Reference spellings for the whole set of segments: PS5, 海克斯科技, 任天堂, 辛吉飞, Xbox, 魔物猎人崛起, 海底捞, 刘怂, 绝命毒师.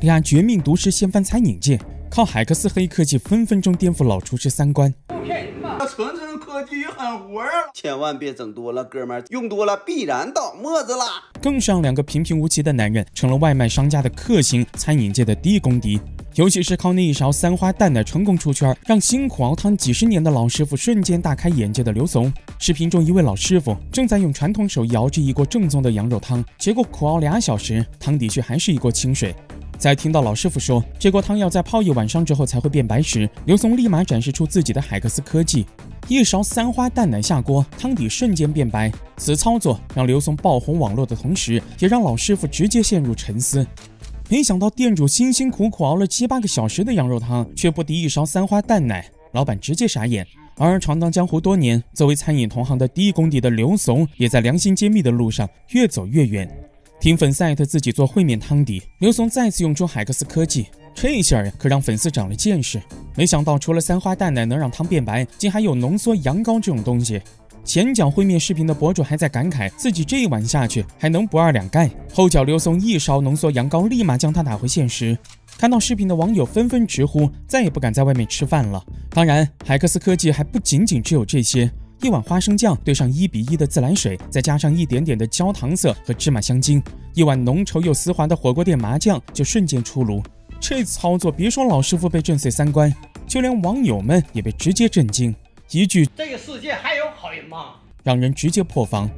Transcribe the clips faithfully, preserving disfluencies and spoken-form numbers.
得按《绝命毒师》掀翻餐饮界，靠海克斯黑科技分分钟颠覆老厨师三观。纯纯科技很活了，千万别整多了，哥们儿，用多了必然倒沫子啦。更是让两个平平无奇的男人成了外卖商家的克星，餐饮界的第一公敌。 尤其是靠那一勺三花淡奶成功出圈，让辛苦熬汤几十年的老师傅瞬间大开眼界的刘怂。视频中，一位老师傅正在用传统手艺熬制一锅正宗的羊肉汤，结果苦熬俩小时，汤底却还是一锅清水。在听到老师傅说这锅汤要在泡一晚上之后才会变白时，刘怂立马展示出自己的海克斯科技，一勺三花淡奶下锅，汤底瞬间变白。此操作让刘怂爆红网络的同时，也让老师傅直接陷入沉思。 没想到店主辛辛苦苦熬了七八个小时的羊肉汤，却不敌一勺三花淡奶，老板直接傻眼。而闯荡江湖多年，作为餐饮同行的第一公敌的刘怂，也在良心揭秘的路上越走越远。听粉丝艾特自己做烩面汤底，刘怂再次用出海克斯科技，这一下可让粉丝长了见识。没想到除了三花淡奶能让汤变白，竟还有浓缩羊羔这种东西。 前脚烩面视频的博主还在感慨自己这一碗下去还能不二两盖，后脚刘怂一勺浓缩羊羔立马将他打回现实。看到视频的网友纷纷直呼再也不敢在外面吃饭了。当然，海克斯科技还不仅仅只有这些，一碗花生酱兑上一比一的自来水，再加上一点点的焦糖色和芝麻香精，一碗浓稠又丝滑的火锅店麻酱就瞬间出炉。这操作别说老师傅被震碎三观，就连网友们也被直接震惊。 一句“这个世界还有好人吗”，让人直接破防。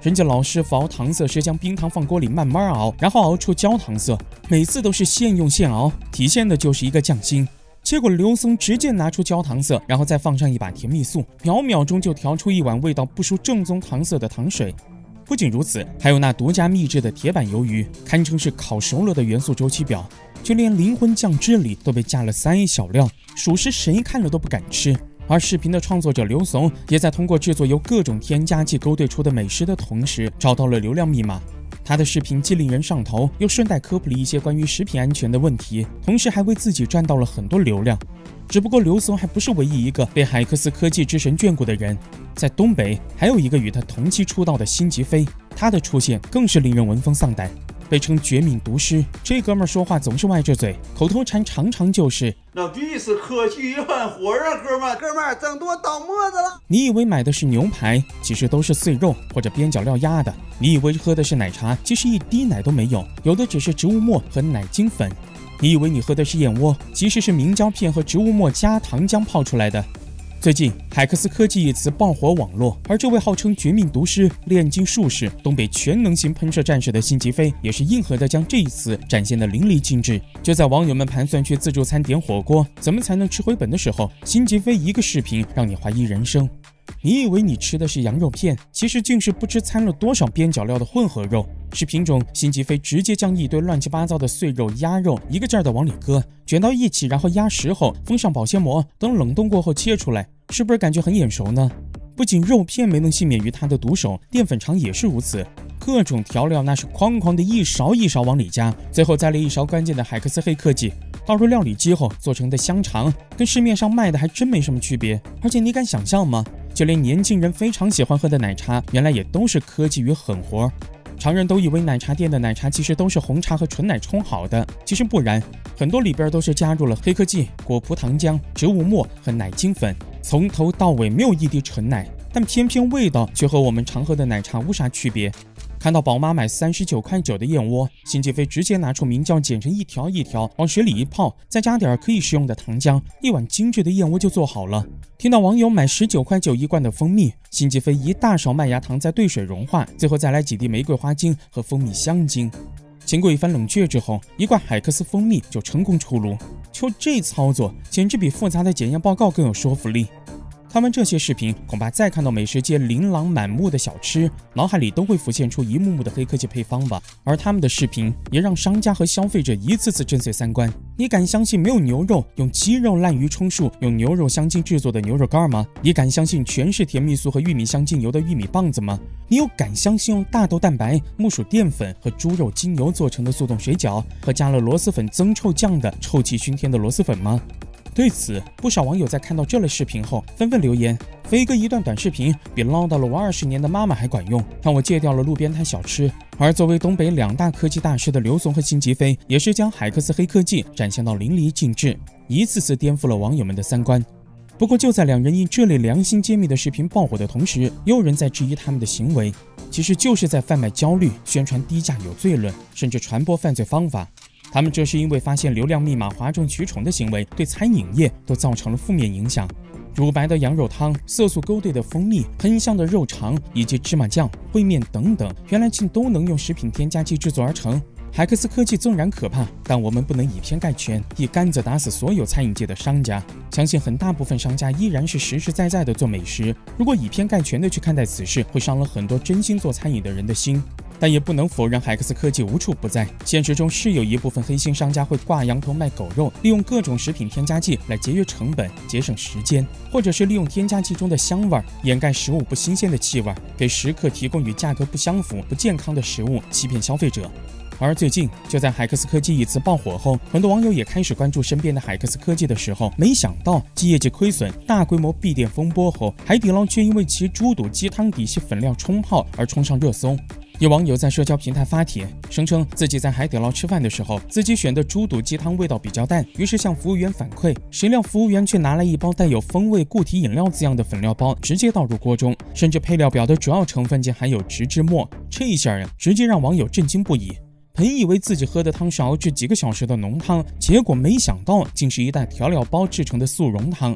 人家老师熬糖色是将冰糖放锅里慢慢熬，然后熬出焦糖色，每次都是现用现熬，体现的就是一个匠心。结果刘松直接拿出焦糖色，然后再放上一把甜蜜素，秒秒钟就调出一碗味道不输正宗糖色的糖水。不仅如此，还有那独家秘制的铁板鱿鱼，堪称是烤熟了的元素周期表。就连灵魂酱汁里都被加了三 A 小料，属实谁看了都不敢吃。 而视频的创作者刘怂也在通过制作由各种添加剂勾兑出的美食的同时，找到了流量密码。他的视频既令人上头，又顺带科普了一些关于食品安全的问题，同时还为自己赚到了很多流量。只不过刘怂还不是唯一一个被海克斯科技之神眷顾的人，在东北还有一个与他同期出道的辛吉飞，他的出现更是令人闻风丧胆。 被称“绝命毒师”，这哥们说话总是歪着嘴，口头禅常常就是“老弟是科技很活啊，哥们儿，哥们儿整多倒沫子了”。你以为买的是牛排，其实都是碎肉或者边角料压的；你以为喝的是奶茶，其实一滴奶都没有，有的只是植物末和奶精粉；你以为你喝的是燕窝，其实是明胶片和植物末加糖浆泡出来的。 最近，海克斯科技一词爆火网络，而这位号称绝命毒师、炼金术士、东北全能型喷射战士的辛吉飞，也是硬核的将这一词展现得淋漓尽致。就在网友们盘算去自助餐点火锅怎么才能吃回本的时候，辛吉飞一个视频让你怀疑人生。你以为你吃的是羊肉片，其实竟是不知掺了多少边角料的混合肉。视频中，辛吉飞直接将一堆乱七八糟的碎肉、鸭肉一个劲儿的往里搁，卷到一起，然后压实后封上保鲜膜，等冷冻过后切出来。 是不是感觉很眼熟呢？不仅肉片没能幸免于他的毒手，淀粉肠也是如此。各种调料那是哐哐的一勺一勺往里加，最后再来一勺关键的海克斯黑科技，倒入料理机后做成的香肠，跟市面上卖的还真没什么区别。而且你敢想象吗？就连年轻人非常喜欢喝的奶茶，原来也都是科技与狠活。常人都以为奶茶店的奶茶其实都是红茶和纯奶冲好的，其实不然，很多里边都是加入了黑科技、果葡糖浆、植物末和奶精粉。 从头到尾没有一滴纯奶，但偏偏味道却和我们常喝的奶茶无啥区别。看到宝妈买三十九块九的燕窝，辛吉飞直接拿出明胶剪成一条一条，往水里一泡，再加点可以食用的糖浆，一碗精致的燕窝就做好了。听到网友买十九块九一罐的蜂蜜，辛吉飞一大勺麦芽糖再兑水融化，最后再来几滴玫瑰花精和蜂蜜香精。 经过一番冷却之后，一罐海克斯蜂蜜就成功出炉。就这操作，简直比复杂的检验报告更有说服力。看完这些视频，恐怕再看到美食街琳琅满目的小吃，脑海里都会浮现出一幕幕的黑科技配方吧。而他们的视频也让商家和消费者一次次震碎三观。你敢相信没有牛肉用鸡肉、烂鱼充数、用牛肉香精制作的牛肉干吗？你敢相信全是甜蜜素和玉米香精油的玉米棒子吗？ 你又敢相信用大豆蛋白、木薯淀粉和猪肉精油做成的速冻水饺，和加了螺蛳粉增臭酱的臭气熏天的螺蛳粉吗？对此，不少网友在看到这类视频后，纷纷留言：“飞哥一段短视频比唠叨了我二十年的妈妈还管用，让我戒掉了路边摊小吃。”而作为东北两大科技大师的刘竦和辛吉飞，也是将海克斯黑科技展现到淋漓尽致，一次次颠覆了网友们的三观。 不过，就在两人因这类良心揭秘的视频爆火的同时，也有人在质疑他们的行为，其实就是在贩卖焦虑、宣传低价有罪论，甚至传播犯罪方法。他们这是因为发现流量密码哗众取宠的行为对餐饮业都造成了负面影响。乳白的羊肉汤、色素勾兑的蜂蜜、喷香的肉肠以及芝麻酱、烩面等等，原来竟都能用食品添加剂制作而成。 海克斯科技纵然可怕，但我们不能以偏概全，一竿子打死所有餐饮界的商家。相信很大部分商家依然是实实在在的做美食。如果以偏概全的去看待此事，会伤了很多真心做餐饮的人的心。但也不能否认海克斯科技无处不在，现实中是有一部分黑心商家会挂羊头卖狗肉，利用各种食品添加剂来节约成本、节省时间，或者是利用添加剂中的香味掩盖食物不新鲜的气味，给食客提供与价格不相符、不健康的食物，欺骗消费者。 而最近，就在海克斯科技一词爆火后，很多网友也开始关注身边的海克斯科技的时候，没想到继业绩亏损、大规模闭店风波后，海底捞却因为其猪肚鸡汤底细粉料冲泡而冲上热搜。有网友在社交平台发帖，声称自己在海底捞吃饭的时候，自己选的猪肚鸡汤味道比较淡，于是向服务员反馈，谁料服务员却拿来一包带有风味固体饮料字样的粉料包，直接倒入锅中，甚至配料表的主要成分竟含有植脂末，这一下呀，直接让网友震惊不已。 本以为自己喝的汤是熬制几个小时的浓汤，结果没想到竟是一袋调料包制成的速溶汤。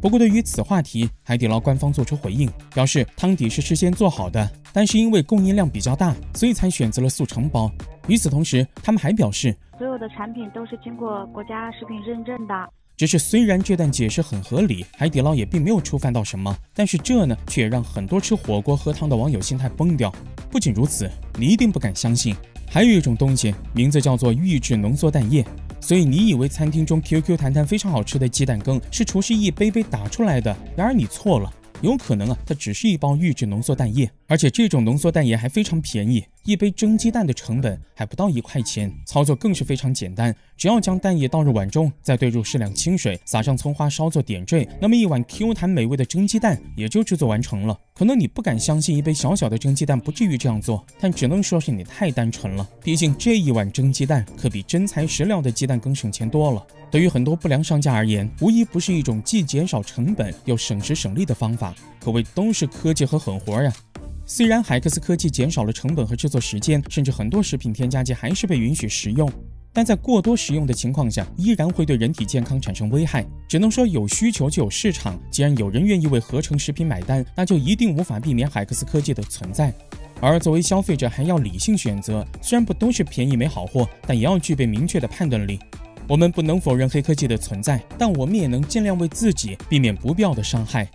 不过，对于此话题，海底捞官方做出回应，表示汤底是事先做好的，但是因为供应量比较大，所以才选择了速成包。与此同时，他们还表示，所有的产品都是经过国家食品认证的。只是虽然这段解释很合理，海底捞也并没有触犯到什么，但是这呢，却也让很多吃火锅喝汤的网友心态崩掉。不仅如此，你一定不敢相信。 还有一种东西，名字叫做预制浓缩蛋液。所以你以为餐厅中 Q Q 弹弹非常好吃的鸡蛋羹是厨师一杯杯打出来的，然而你错了，有可能啊，它只是一包预制浓缩蛋液，而且这种浓缩蛋液还非常便宜，一杯蒸鸡蛋的成本还不到一块钱，操作更是非常简单，只要将蛋液倒入碗中，再兑入适量清水，撒上葱花稍作点缀，那么一碗 Q 弹美味的蒸鸡蛋也就制作完成了。 可能你不敢相信一杯小小的蒸鸡蛋不至于这样做，但只能说是你太单纯了。毕竟这一碗蒸鸡蛋可比真材实料的鸡蛋更省钱多了。对于很多不良商家而言，无疑不是一种既减少成本又省时省力的方法，可谓都是科技和狠活呀。虽然海克斯科技减少了成本和制作时间，甚至很多食品添加剂还是被允许食用。 但在过多食用的情况下，依然会对人体健康产生危害。只能说有需求就有市场，既然有人愿意为合成食品买单，那就一定无法避免海克斯科技的存在。而作为消费者，还要理性选择，虽然不都是便宜没好货，但也要具备明确的判断力。我们不能否认黑科技的存在，但我们也能尽量为自己避免不必要的伤害。